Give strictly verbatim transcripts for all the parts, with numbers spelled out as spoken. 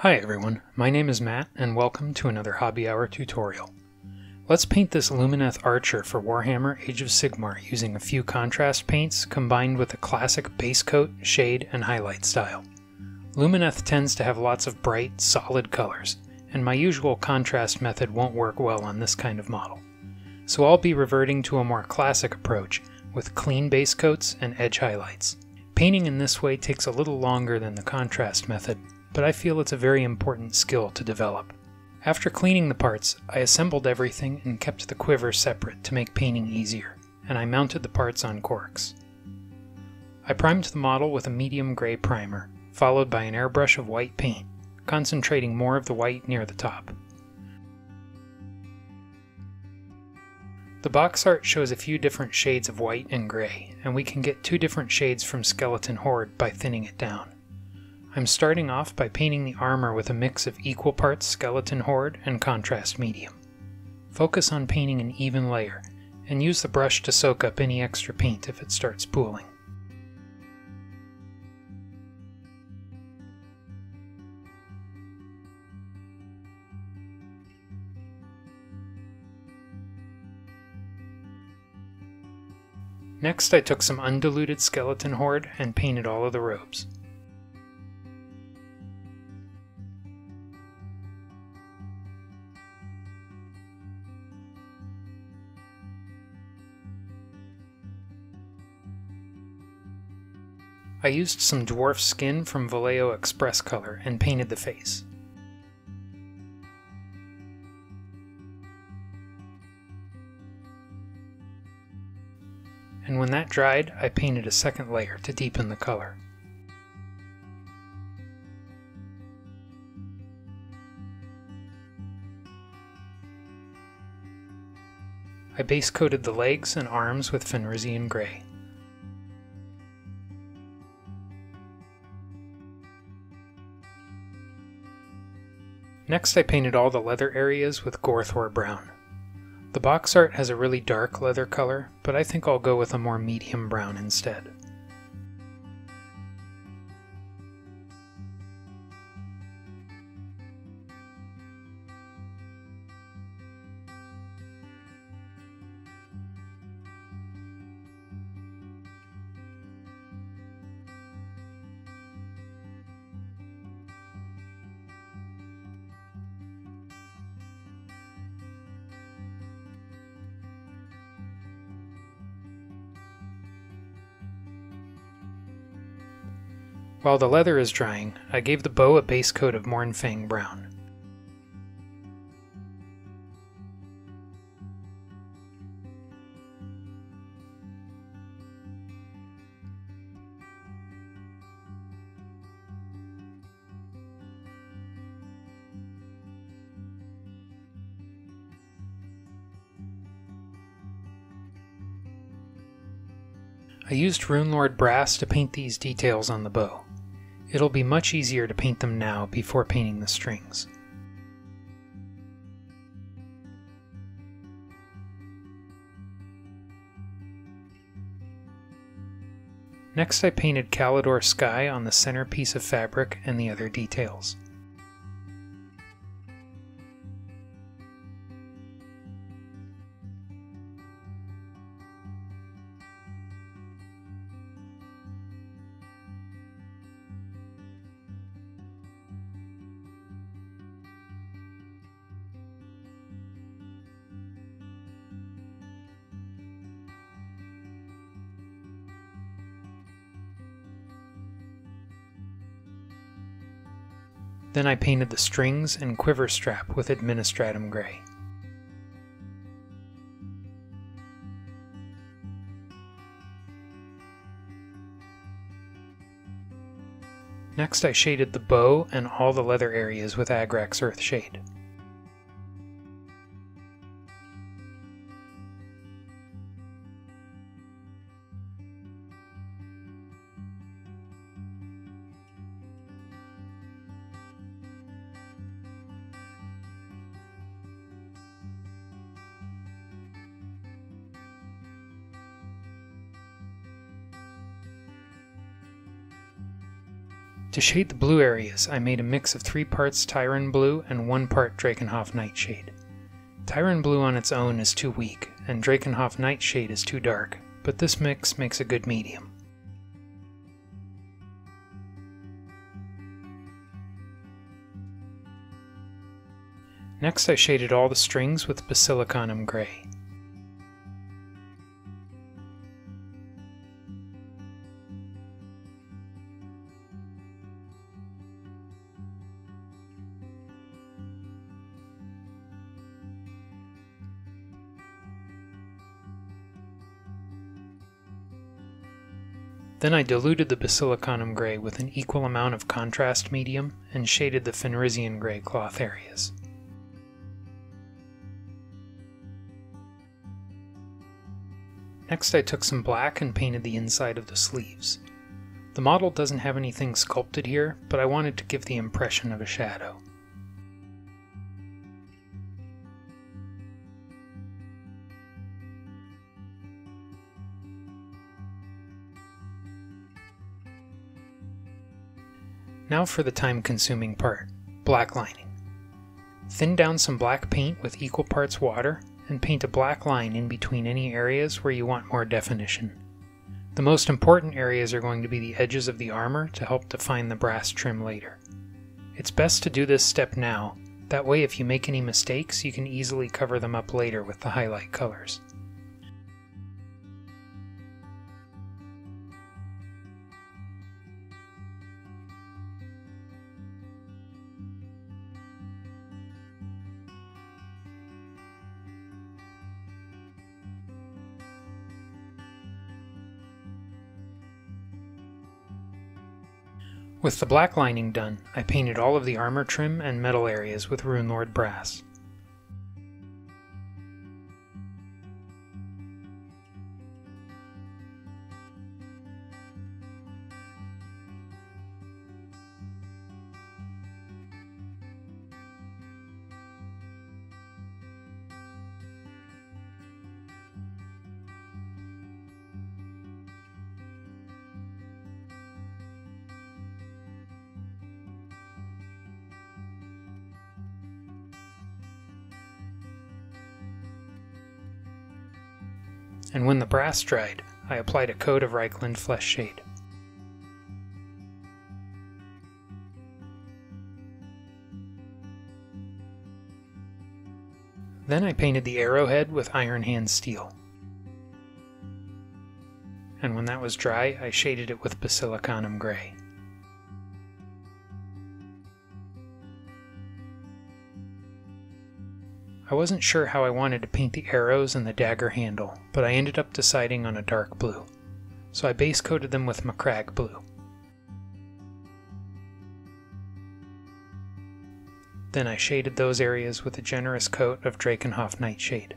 Hi everyone, my name is Matt and welcome to another Hobby Hour tutorial. Let's paint this Lumineth Archer for Warhammer Age of Sigmar using a few contrast paints combined with a classic base coat, shade, and highlight style. Lumineth tends to have lots of bright, solid colors, and my usual contrast method won't work well on this kind of model. So I'll be reverting to a more classic approach with clean base coats and edge highlights. Painting in this way takes a little longer than the contrast method, but I feel it's a very important skill to develop. After cleaning the parts, I assembled everything and kept the quiver separate to make painting easier, and I mounted the parts on corks. I primed the model with a medium gray primer, followed by an airbrush of white paint, concentrating more of the white near the top. The box art shows a few different shades of white and gray, and we can get two different shades from Skeleton Horde by thinning it down. I'm starting off by painting the armor with a mix of equal parts Skeleton Horde and Contrast Medium. Focus on painting an even layer, and use the brush to soak up any extra paint if it starts pooling. Next, I took some undiluted Skeleton Horde and painted all of the robes. I used some Dwarf Skin from Vallejo Express Color and painted the face. And when that dried, I painted a second layer to deepen the color. I base coated the legs and arms with Fenrisian Gray. Next, I painted all the leather areas with Gorthor Brown. The box art has a really dark leather color, but I think I'll go with a more medium brown instead. While the leather is drying, I gave the bow a base coat of Mournfang Brown. I used Runelord Brass to paint these details on the bow. It'll be much easier to paint them now before painting the strings. Next, I painted Caledor Sky on the center piece of fabric and the other details. Then I painted the strings and quiver strap with Administratum Gray. Next, I shaded the bow and all the leather areas with Agrax Earthshade. To shade the blue areas, I made a mix of three parts Tyrian Blue and one part Drakenhof Nightshade. Tyrian Blue on its own is too weak, and Drakenhof Nightshade is too dark, but this mix makes a good medium. Next I shaded all the strings with Basilicanum Grey. Then I diluted the Basilicanum Grey with an equal amount of contrast medium and shaded the Fenrisian Gray cloth areas. Next I took some black and painted the inside of the sleeves. The model doesn't have anything sculpted here, but I wanted to give the impression of a shadow. Now for the time-consuming part, black lining. Thin down some black paint with equal parts water, and paint a black line in between any areas where you want more definition. The most important areas are going to be the edges of the armor to help define the brass trim later. It's best to do this step now, that way if you make any mistakes you can easily cover them up later with the highlight colors. With the black lining done, I painted all of the armor trim and metal areas with Runelord Brass. And when the brass dried, I applied a coat of Reikland Fleshshade. Then I painted the arrowhead with Iron Hand Steel. And when that was dry, I shaded it with Basilicanum Grey. I wasn't sure how I wanted to paint the arrows and the dagger handle, but I ended up deciding on a dark blue. So I base coated them with Macragge Blue. Then I shaded those areas with a generous coat of Drakenhof Nightshade.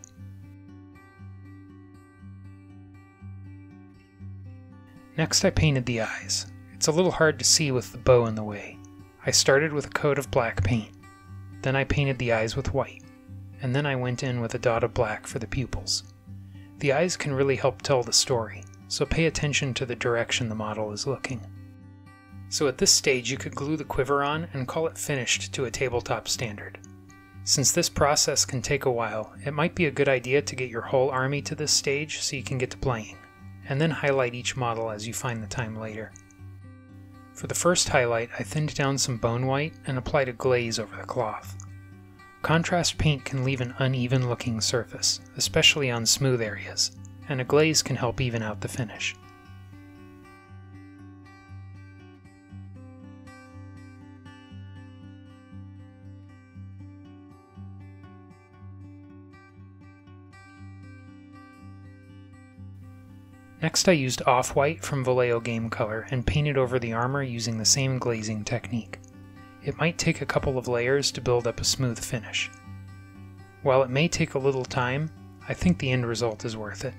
Next I painted the eyes. It's a little hard to see with the bow in the way. I started with a coat of black paint. Then I painted the eyes with white. And then I went in with a dot of black for the pupils. The eyes can really help tell the story, so pay attention to the direction the model is looking. So at this stage you could glue the quiver on and call it finished to a tabletop standard. Since this process can take a while, it might be a good idea to get your whole army to this stage so you can get to playing, and then highlight each model as you find the time later. For the first highlight, I thinned down some bone white and applied a glaze over the cloth. Contrast paint can leave an uneven looking surface, especially on smooth areas, and a glaze can help even out the finish. Next I used off-white from Vallejo Game Color and painted over the armor using the same glazing technique. It might take a couple of layers to build up a smooth finish. While it may take a little time, I think the end result is worth it.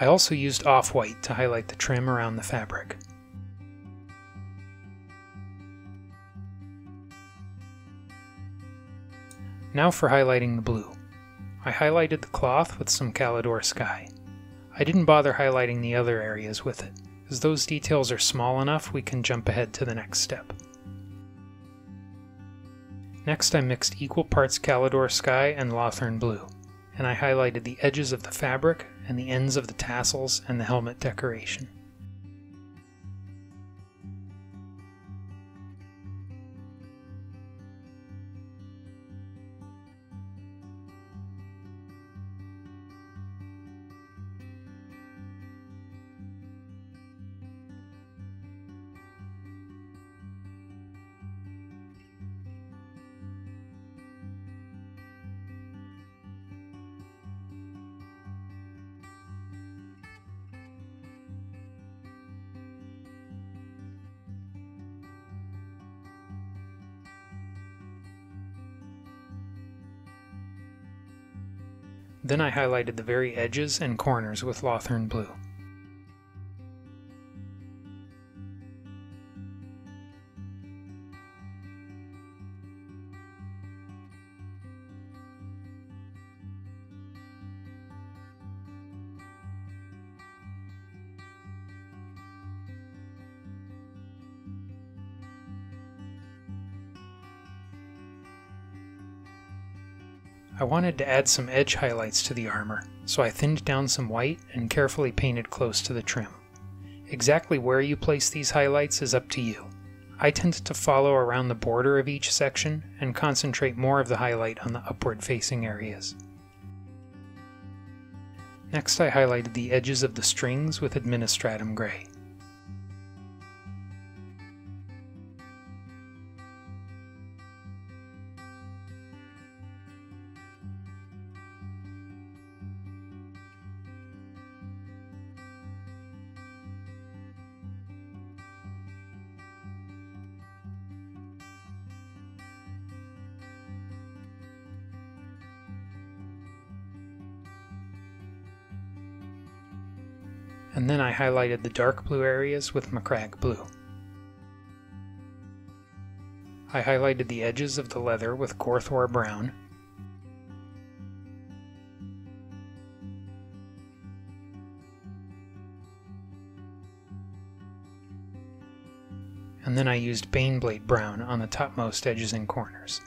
I also used off-white to highlight the trim around the fabric. Now for highlighting the blue. I highlighted the cloth with some Caledor Sky. I didn't bother highlighting the other areas with it, as those details are small enough we can jump ahead to the next step. Next I mixed equal parts Caledor Sky and Lothern Blue, and I highlighted the edges of the fabric and the ends of the tassels and the helmet decoration. Then I highlighted the very edges and corners with Lothern Blue. I wanted to add some edge highlights to the armor, so I thinned down some white and carefully painted close to the trim. Exactly where you place these highlights is up to you. I tend to follow around the border of each section and concentrate more of the highlight on the upward facing areas. Next I highlighted the edges of the strings with Administratum Gray. And then I highlighted the dark blue areas with Macragge Blue. I highlighted the edges of the leather with Gorthor Brown. And then I used Baneblade Brown on the topmost edges and corners.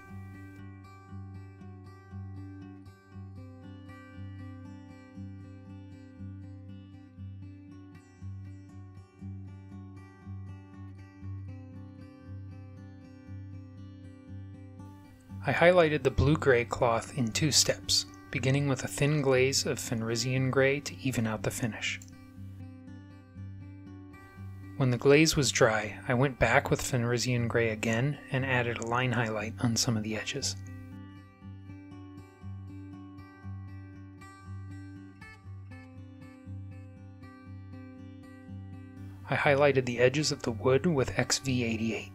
I highlighted the blue-gray cloth in two steps, beginning with a thin glaze of Fenrisian Gray to even out the finish. When the glaze was dry, I went back with Fenrisian Gray again and added a line highlight on some of the edges. I highlighted the edges of the wood with X V eighty-eight.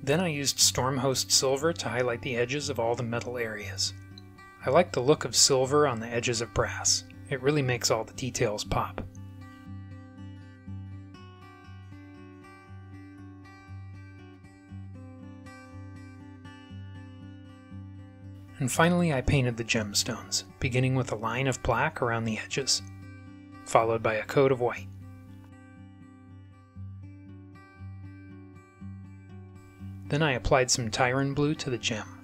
Then I used Stormhost Silver to highlight the edges of all the metal areas. I like the look of silver on the edges of brass. It really makes all the details pop. And finally I painted the gemstones, beginning with a line of black around the edges, followed by a coat of white. Then I applied some Tyrian Blue to the gem.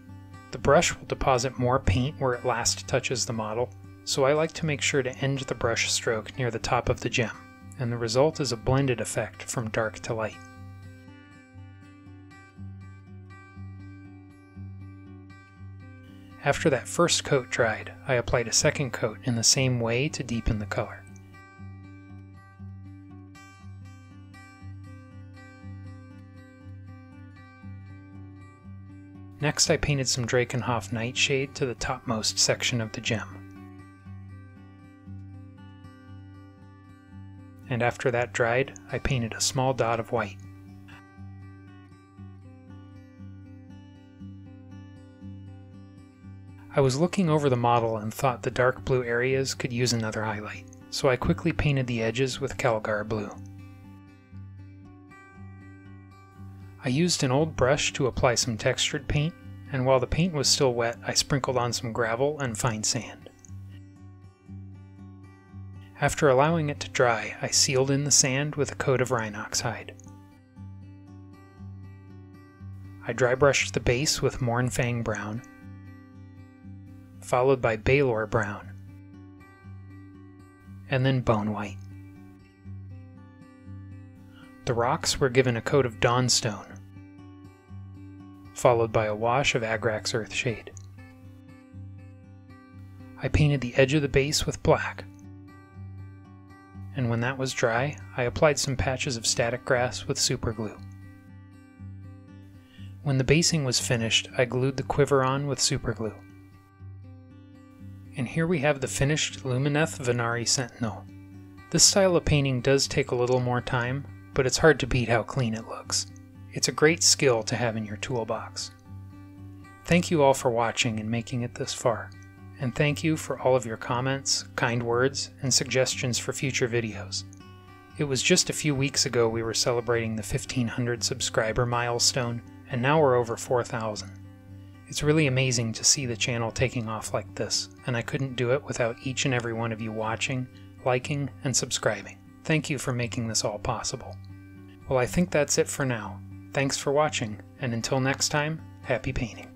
The brush will deposit more paint where it last touches the model, so I like to make sure to end the brush stroke near the top of the gem, and the result is a blended effect from dark to light. After that first coat dried, I applied a second coat in the same way to deepen the color. Next I painted some Drakenhof Nightshade to the topmost section of the gem. And after that dried, I painted a small dot of white. I was looking over the model and thought the dark blue areas could use another highlight, so I quickly painted the edges with Calgar Blue. I used an old brush to apply some textured paint, and while the paint was still wet, I sprinkled on some gravel and fine sand. After allowing it to dry, I sealed in the sand with a coat of Rhinox Hide. I dry brushed the base with Mournfang Brown, followed by Balor Brown, and then Bone White. The rocks were given a coat of Dawnstone, followed by a wash of Agrax Earthshade. I painted the edge of the base with black, and when that was dry, I applied some patches of static grass with superglue. When the basing was finished, I glued the quiver on with superglue. And here we have the finished Lumineth Venari Sentinel. This style of painting does take a little more time, but it's hard to beat how clean it looks. It's a great skill to have in your toolbox. Thank you all for watching and making it this far, and thank you for all of your comments, kind words, and suggestions for future videos. It was just a few weeks ago we were celebrating the fifteen hundred subscriber milestone, and now we're over four thousand. It's really amazing to see the channel taking off like this, and I couldn't do it without each and every one of you watching, liking, and subscribing. Thank you for making this all possible. Well, I think that's it for now. Thanks for watching, and until next time, happy painting.